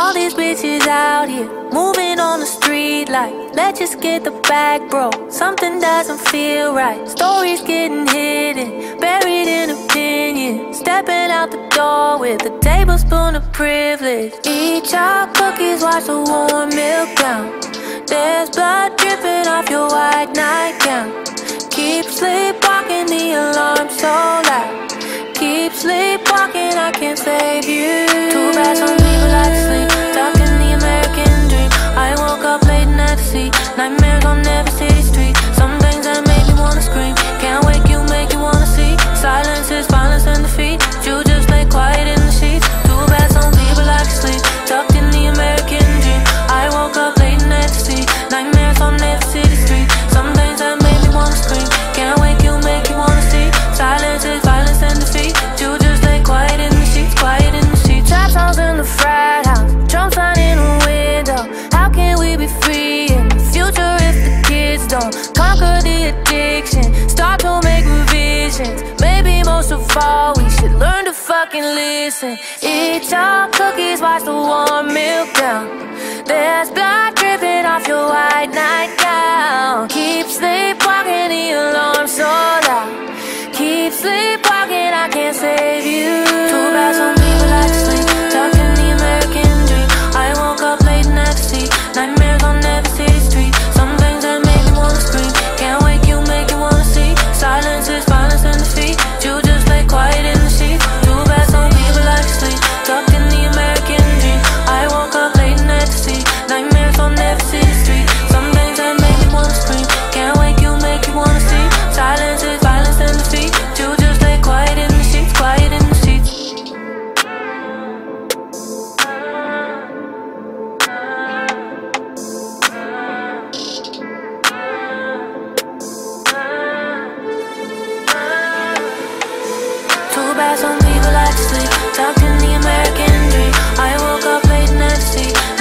All these bitches out here, moving on the street like, let's just get the bag, bro. Something doesn't feel right. Stories getting hidden, buried in opinion. Stepping out the door with a tablespoon of privilege. Eat your cookies, watch the warm milk down. There's blood dripping off your white nightgown. Keep sleepwalking, the alarm so loud. Keep sleepwalking, I can't save you. Too bad some people like to sleep, talking the American dream. I woke up late and had to see nightmares on every city street. Some things that make me wanna scream, can't wake you, make you wanna see. Silence is violence and defeat, you just lay quiet in the sheets. Too bad some people like to sleep, tucked in the American dream. I woke up late and had to see nightmares on every city street. Some things that make me wanna scream, can't wake you, make you wanna see. Silence is violence and defeat, you just lay quiet in the sheets, quiet in the sheets. Trap house in the frat house, Trump sign in a window. How can we be free in the future if the kids don't conquer the addiction? Start to make revisions, maybe most of all we should learn to fucking listen. Eat your cookies, watch the warm milk down. There's blood dripping off your white nightgown. Keep sleepwalking, the alarm so loud. Keep sleepwalking, I can't save you. Too bad some people like to sleep, talk in the American dream. I woke up late and had to see nightmares on every city street. Some things that make me wanna scream, can't wake you, make you wanna see. Silence is violence and defeat, you just lay quiet in the sheets. Too bad some people like to sleep, talk in the American dream. I woke up late and had to see nightmares on every city street. Some things that make me wanna scream, can't wake you, make you wanna see. Silence is violence and defeat, you just lay quiet in the sheets, quiet in the sheets. Too bad some people like to sleep, talking the American dream. I woke up late and had to see